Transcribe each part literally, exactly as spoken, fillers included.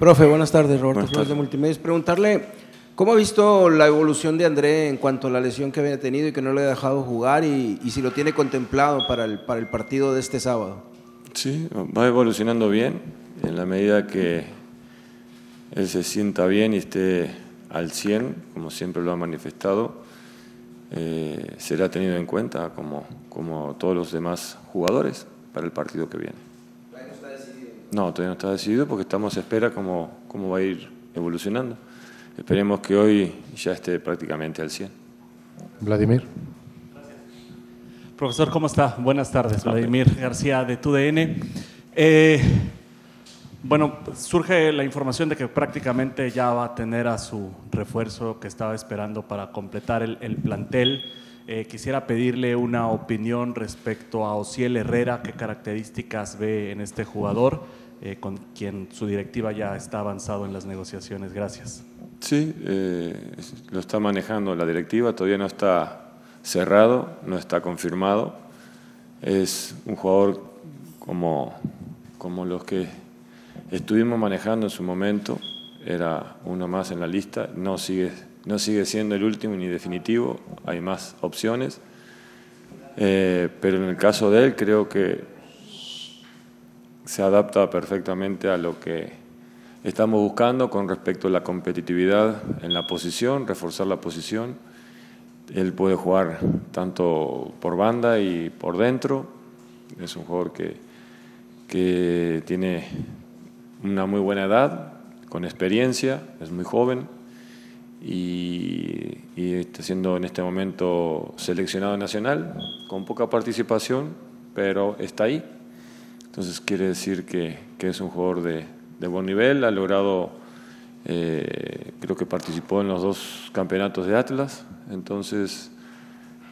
Profe, buenas tardes, Roberto Flores de Multimedios. Preguntarle, ¿cómo ha visto la evolución de André en cuanto a la lesión que había tenido y que no le ha dejado jugar, y, y si lo tiene contemplado para el, para el partido de este sábado? Sí, va evolucionando bien, en la medida que él se sienta bien y esté al cien, como siempre lo ha manifestado, eh, será tenido en cuenta como, como todos los demás jugadores para el partido que viene. No, todavía no está decidido porque estamos a espera cómo, cómo va a ir evolucionando. Esperemos que hoy ya esté prácticamente al cien. Vladimir. Gracias. Profesor, ¿cómo está? Buenas tardes. Okay. Vladimir García, de T U D N. Eh, bueno, surge la información de que prácticamente ya va a tener a su refuerzo que estaba esperando para completar el, el plantel. Eh, quisiera pedirle una opinión respecto a Ozziel Herrera, qué características ve en este jugador, eh, con quien su directiva ya está avanzado en las negociaciones. Gracias. Sí, eh, lo está manejando la directiva, todavía no está cerrado, no está confirmado. Es un jugador como, como los que estuvimos manejando en su momento, era uno más en la lista, no sigue No sigue siendo el último ni definitivo, hay más opciones. Eh, pero en el caso de él creo que se adapta perfectamente a lo que estamos buscando con respecto a la competitividad en la posición, reforzar la posición. Él puede jugar tanto por banda y por dentro. Es un jugador que, que tiene una muy buena edad, con experiencia, es muy joven. Y, y está siendo en este momento seleccionado nacional, con poca participación, pero está ahí. Entonces quiere decir que, que es un jugador de, de buen nivel, ha logrado, eh, creo que participó en los dos campeonatos de Atlas, entonces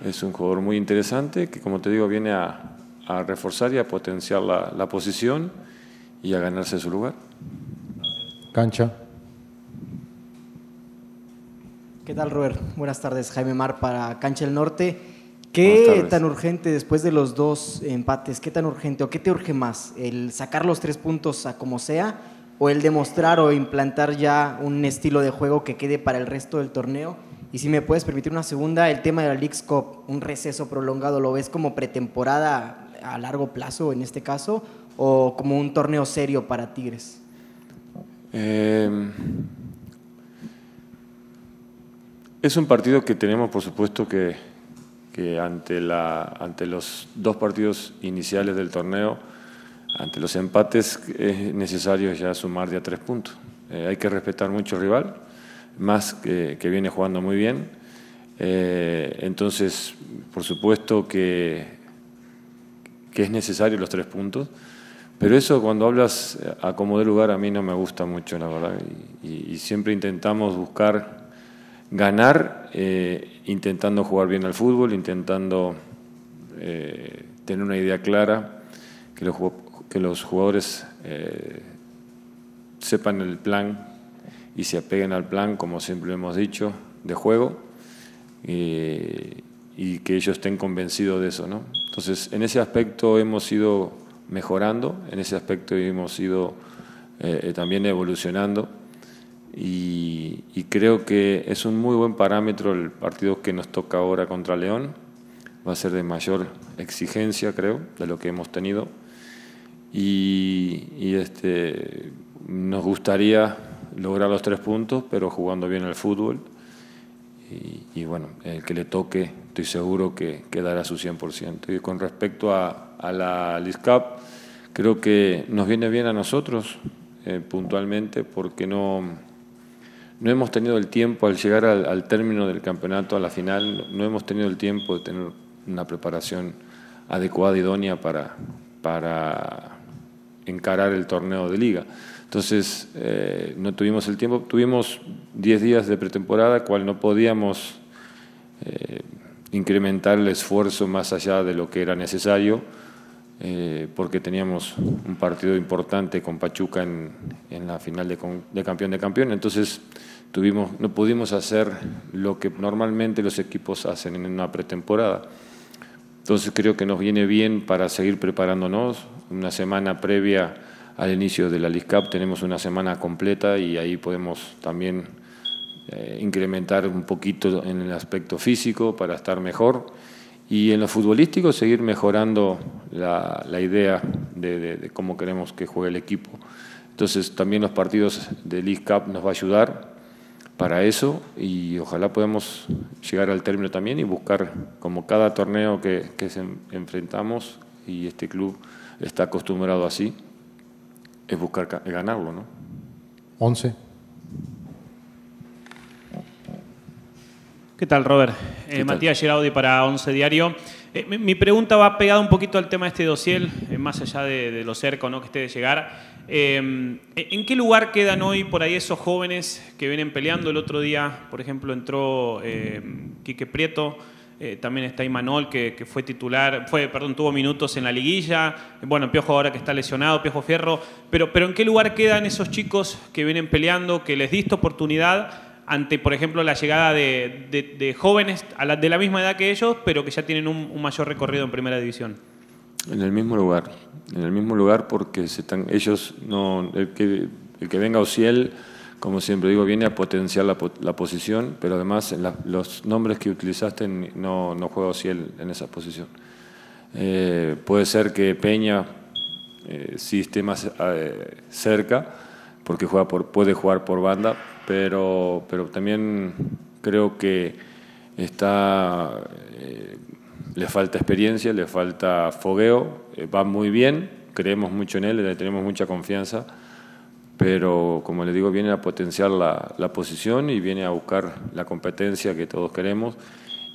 es un jugador muy interesante que, como te digo, viene a, a reforzar y a potenciar la, la posición y a ganarse su lugar. Cancha. ¿Qué tal, Robert? Buenas tardes, Jaime Mar para Cancha del Norte. ¿Qué tan urgente, después de los dos empates, qué tan urgente o qué te urge más? ¿El sacar los tres puntos a como sea o el demostrar o implantar ya un estilo de juego que quede para el resto del torneo? Y si me puedes permitir una segunda, el tema de la League Cup, un receso prolongado, ¿lo ves como pretemporada a largo plazo en este caso o como un torneo serio para Tigres? Eh... Es un partido que tenemos, por supuesto, que, que ante, la, ante los dos partidos iniciales del torneo, ante los empates, es necesario ya sumar de a tres puntos. Eh, hay que respetar mucho al rival, más que, que viene jugando muy bien. Eh, entonces, por supuesto que, que es necesario los tres puntos, pero eso cuando hablas a como de lugar a mí no me gusta mucho, la verdad, y, y, y siempre intentamos buscar ganar, eh, intentando jugar bien al fútbol, intentando eh, tener una idea clara, que los, que los jugadores eh, sepan el plan y se apeguen al plan, como siempre hemos dicho, de juego, eh, y que ellos estén convencidos de eso, ¿no? Entonces, en ese aspecto hemos ido mejorando, en ese aspecto hemos ido eh, también evolucionando. Y, y creo que es un muy buen parámetro el partido que nos toca ahora contra León. Va a ser de mayor exigencia, creo, de lo que hemos tenido. Y, y este, nos gustaría lograr los tres puntos, pero jugando bien al fútbol. Y, y bueno, el que le toque, estoy seguro que, que dará su cien por ciento. Y con respecto a, a la LISCAP, creo que nos viene bien a nosotros eh, puntualmente, porque no... No hemos tenido el tiempo, al llegar al, al término del campeonato, a la final, no hemos tenido el tiempo de tener una preparación adecuada, idónea para, para encarar el torneo de liga. Entonces, eh, no tuvimos el tiempo, tuvimos diez días de pretemporada, cual no podíamos eh, incrementar el esfuerzo más allá de lo que era necesario, eh, porque teníamos un partido importante con Pachuca en, en la final de, de campeón de campeón. Entonces, Tuvimos, no pudimos hacer lo que normalmente los equipos hacen en una pretemporada. Entonces creo que nos viene bien para seguir preparándonos. Una semana previa al inicio de la LISCAP tenemos una semana completa y ahí podemos también eh, incrementar un poquito en el aspecto físico para estar mejor. Y en lo futbolístico seguir mejorando la, la idea de, de, de cómo queremos que juegue el equipo. Entonces también los partidos de League Cup nos va a ayudar para eso y ojalá podamos llegar al término también y buscar, como cada torneo que, que se enfrentamos, y este club está acostumbrado así, es buscar ganarlo, ¿no? Once. ¿Qué tal, Robert? ¿Qué eh, tal? Matías Giraudi para Once Diario. Eh, mi, mi pregunta va pegada un poquito al tema de este dossier, eh, más allá de, de lo cerca, ¿no?, que esté de llegar. Eh, ¿En qué lugar quedan hoy por ahí esos jóvenes que vienen peleando? El otro día, por ejemplo, entró eh, Quique Prieto, eh, también está Imanol, que, que fue titular, fue, perdón, tuvo minutos en la liguilla. Bueno, Piojo ahora que está lesionado, Piojo Fierro. Pero, pero ¿en qué lugar quedan esos chicos que vienen peleando, que les diste oportunidad ante, por ejemplo, la llegada de, de, de jóvenes a la, de la misma edad que ellos, pero que ya tienen un, un mayor recorrido en Primera División? En el mismo lugar, en el mismo lugar porque se están, ellos no, el que, el que venga Ozziel, como siempre digo, viene a potenciar la, la posición, pero además la, los nombres que utilizaste no, no juega Ozziel en esa posición. Eh, puede ser que Peña eh, sí esté más eh, cerca, porque juega por, puede jugar por banda, pero, pero también creo que está, eh, le falta experiencia, le falta fogueo, eh, va muy bien, creemos mucho en él, le tenemos mucha confianza, pero como le digo, viene a potenciar la, la posición y viene a buscar la competencia que todos queremos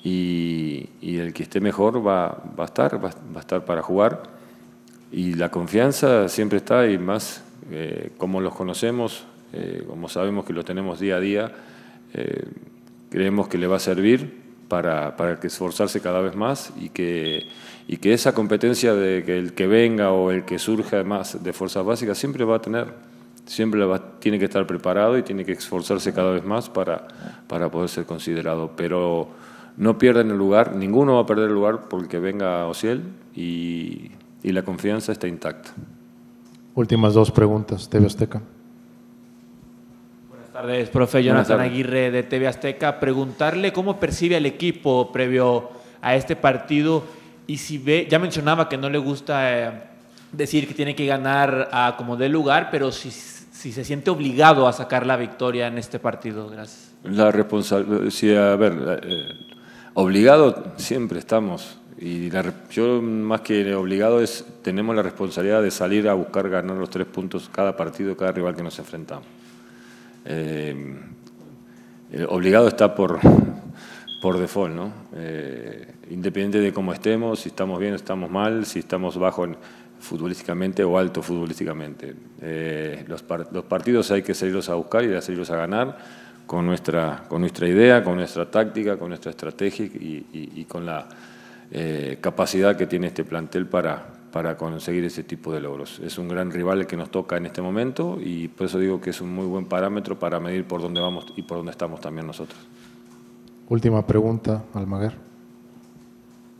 y, y el que esté mejor va, va a estar, va, va a estar para jugar y la confianza siempre está y más eh, como los conocemos. Eh, como sabemos que lo tenemos día a día, eh, creemos que le va a servir para, para que esforzarse cada vez más y que, y que esa competencia de que el que venga o el que surja más de fuerzas básicas siempre va a tener, siempre va, tiene que estar preparado y tiene que esforzarse cada vez más para, para poder ser considerado. Pero no pierden el lugar, ninguno va a perder el lugar porque venga Ozziel y, y la confianza está intacta. Últimas dos preguntas, T V Azteca. Buenas tardes, profe. Jonathan Aguirre de T V Azteca. Preguntarle cómo percibe al equipo previo a este partido y si ve, ya mencionaba que no le gusta eh, decir que tiene que ganar a como dé lugar, pero si, si se siente obligado a sacar la victoria en este partido. Gracias. La responsabilidad, sí, a ver, eh, obligado siempre estamos y la, yo más que obligado es, tenemos la responsabilidad de salir a buscar ganar los tres puntos cada partido, cada rival que nos enfrentamos. Eh, eh, obligado está por, por default, ¿no? Eh, independiente de cómo estemos, si estamos bien, estamos mal, si estamos bajo futbolísticamente o alto futbolísticamente. Eh, los, par los partidos hay que salirlos a buscar y salirlos a ganar con nuestra, con nuestra idea, con nuestra táctica, con nuestra estrategia y, y, y con la eh, capacidad que tiene este plantel para, para conseguir ese tipo de logros. Es un gran rival el que nos toca en este momento y por eso digo que es un muy buen parámetro para medir por dónde vamos y por dónde estamos también nosotros. Última pregunta, Almaguer.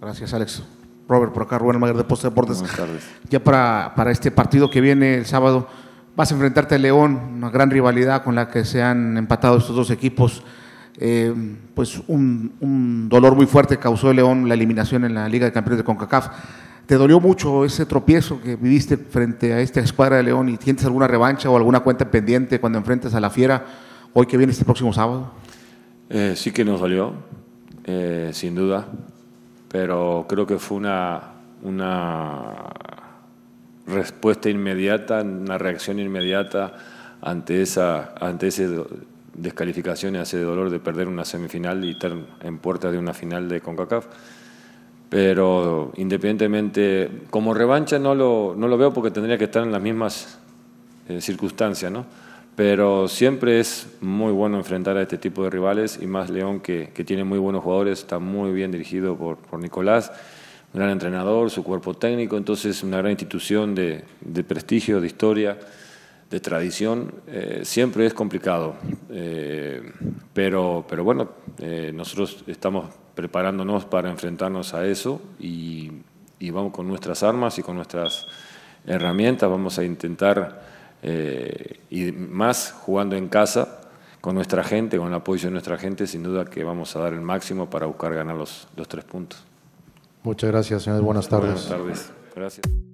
Gracias, Alex. Robert, por acá, Rubén Almaguer de Postes Deportes. Buenas tardes. Ya para, para este partido que viene el sábado, vas a enfrentarte a León, una gran rivalidad con la que se han empatado estos dos equipos. Eh, pues un, un dolor muy fuerte causó el León la eliminación en la Liga de Campeones de CONCACAF. ¿Te dolió mucho ese tropiezo que viviste frente a esta escuadra de León y tienes alguna revancha o alguna cuenta pendiente cuando enfrentas a la Fiera hoy que viene este próximo sábado? Eh, sí que nos dolió, eh, sin duda, pero creo que fue una, una respuesta inmediata, una reacción inmediata ante esa, ante ese descalificación y ese dolor de perder una semifinal y estar en puerta de una final de CONCACAF. Pero independientemente, como revancha no lo, no lo veo porque tendría que estar en las mismas eh, circunstancias, ¿no? Pero siempre es muy bueno enfrentar a este tipo de rivales y más León que, que tiene muy buenos jugadores, está muy bien dirigido por, por Nicolás, un gran entrenador, su cuerpo técnico, entonces una gran institución de, de prestigio, de historia, de tradición, eh, siempre es complicado, eh, pero, pero bueno, eh, nosotros estamos preparándonos para enfrentarnos a eso y, y vamos con nuestras armas y con nuestras herramientas, vamos a intentar eh, y más jugando en casa con nuestra gente, con el apoyo de nuestra gente, sin duda que vamos a dar el máximo para buscar ganar los, los tres puntos. Muchas gracias, señores. Buenas tardes. Buenas tardes. Gracias.